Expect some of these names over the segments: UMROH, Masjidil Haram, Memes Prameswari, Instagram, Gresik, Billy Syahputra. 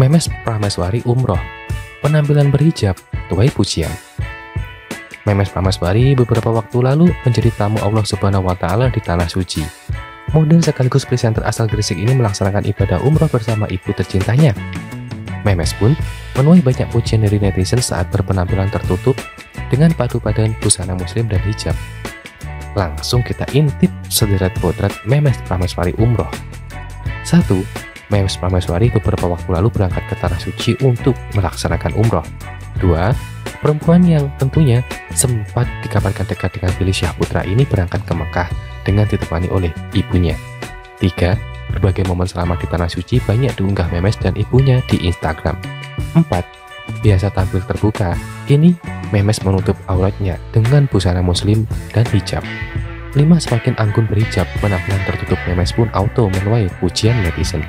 Memes Prameswari umroh, penampilan berhijab, tuai pujian. Memes Prameswari beberapa waktu lalu menjadi tamu Allah Subhanahu wa Ta'ala di Tanah Suci. Model sekaligus presenter asal Gresik ini melaksanakan ibadah umroh bersama ibu tercintanya. Memes pun menuai banyak pujian dari netizen saat berpenampilan tertutup dengan padu-padan busana muslim dan hijab. Langsung kita intip sederet potret Memes Prameswari umroh. 1. Memes Prameswari beberapa waktu lalu berangkat ke Tanah Suci untuk melaksanakan umroh. 2. Perempuan yang tentunya sempat dikabarkan dekat dengan Billy Syahputra ini berangkat ke Mekah dengan ditemani oleh ibunya. 3. Berbagai momen selama di Tanah Suci banyak diunggah Memes dan ibunya di Instagram. 4. Biasa tampil terbuka, kini Memes menutup auratnya dengan busana muslim dan hijab. 5. Semakin anggun berhijab, penampilan tertutup Memes pun auto menuai pujian netizen.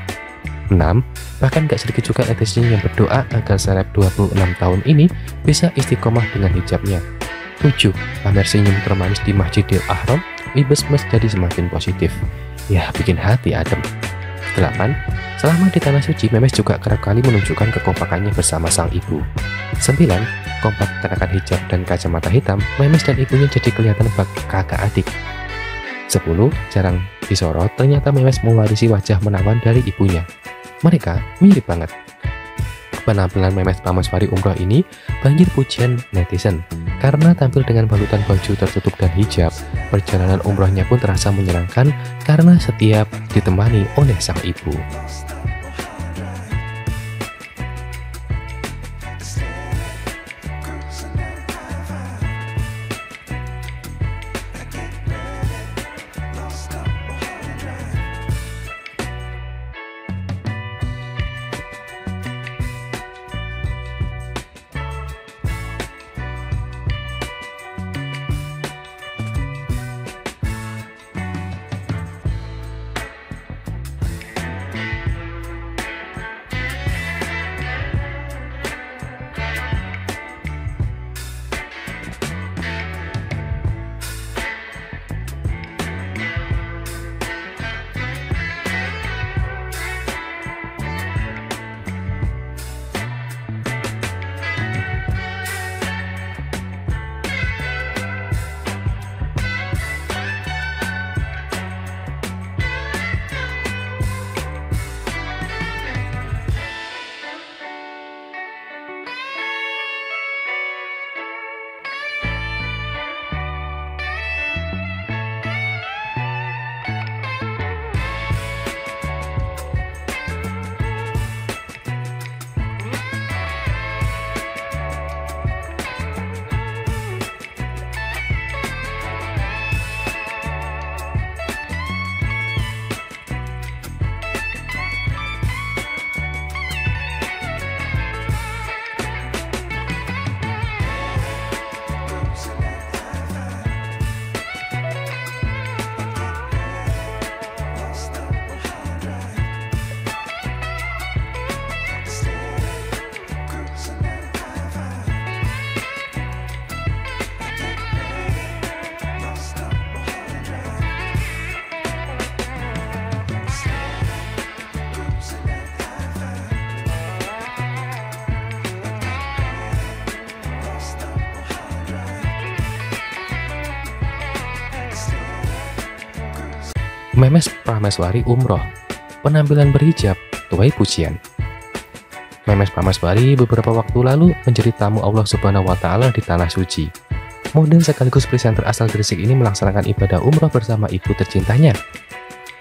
6. Bahkan gak sedikit juga netizen yang berdoa agar seleb 26 tahun ini bisa istiqomah dengan hijabnya. 7. Pamer senyum termanis di Masjidil Haram, Mibes Mes jadi semakin positif. Ya, bikin hati adem. 8. Selama di Tanah Suci, Memes juga kerap kali menunjukkan kekompakannya bersama sang ibu. 9. Kompak kenakan hijab dan kacamata hitam, Memes dan ibunya jadi kelihatan bak kakak adik. 10. Jarang disorot, ternyata Memes mewarisi wajah menawan dari ibunya. Mereka mirip banget. Penampilan Memes Prameswari umroh ini banjir pujian netizen karena tampil dengan balutan baju tertutup dan hijab. Perjalanan umrohnya pun terasa menyenangkan karena setiap ditemani oleh sang ibu. Memes Prameswari umroh, penampilan berhijab, tuai pujian. Memes Prameswari beberapa waktu lalu menjadi tamu Allah Subhanahu wa Ta'ala di Tanah Suci. Model sekaligus presenter asal Gresik ini melaksanakan ibadah umroh bersama ibu tercintanya.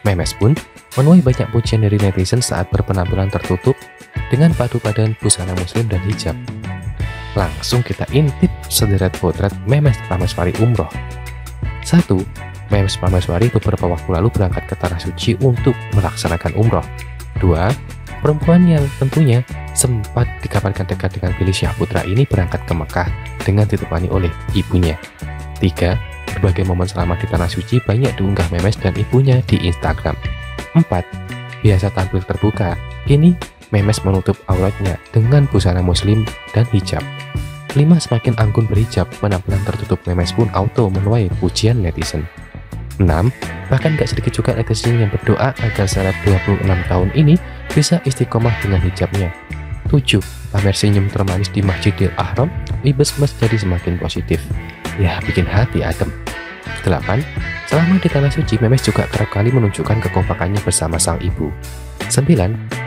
Memes pun menuai banyak pujian dari netizen saat berpenampilan tertutup dengan padu-padan busana muslim dan hijab. Langsung kita intip sederet potret Memes Prameswari umroh. 1. Memes Prameswari beberapa waktu lalu berangkat ke Tanah Suci untuk melaksanakan umroh. 2. Perempuan yang tentunya sempat dikabarkan dekat dengan Billy Syahputra ini berangkat ke Mekah dengan ditemani oleh ibunya. 3. Berbagai momen selama di Tanah Suci banyak diunggah Memes dan ibunya di Instagram. 4. Biasa tampil terbuka, kini Memes menutup auratnya dengan busana muslim dan hijab. 5. Semakin anggun berhijab, penampilan tertutup Memes pun auto menuai pujian netizen. 6. Bahkan gak sedikit juga netizen yang berdoa agar seleb 26 tahun ini bisa istiqomah dengan hijabnya. 7. Pamer senyum termanis di Masjidil Haram, libesmes jadi semakin positif. Ya, bikin hati adem. 8. Selama di tanah suci, Memes juga kerap kali menunjukkan kekompakannya bersama sang ibu. 9.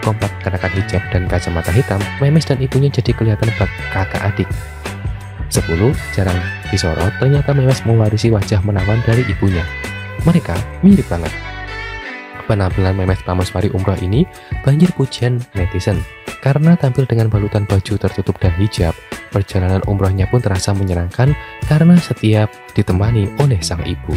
Kompak kenakan hijab dan kacamata hitam, Memes dan ibunya jadi kelihatan kakak adik. 10. Jarang disorot, ternyata Memes mewarisi wajah menawan dari ibunya. Mereka mirip banget. Penampilan Memes Prameswari umrah ini banjir pujian netizen. Karena tampil dengan balutan baju tertutup dan hijab, perjalanan umrohnya pun terasa menyenangkan karena setiap ditemani oleh sang ibu.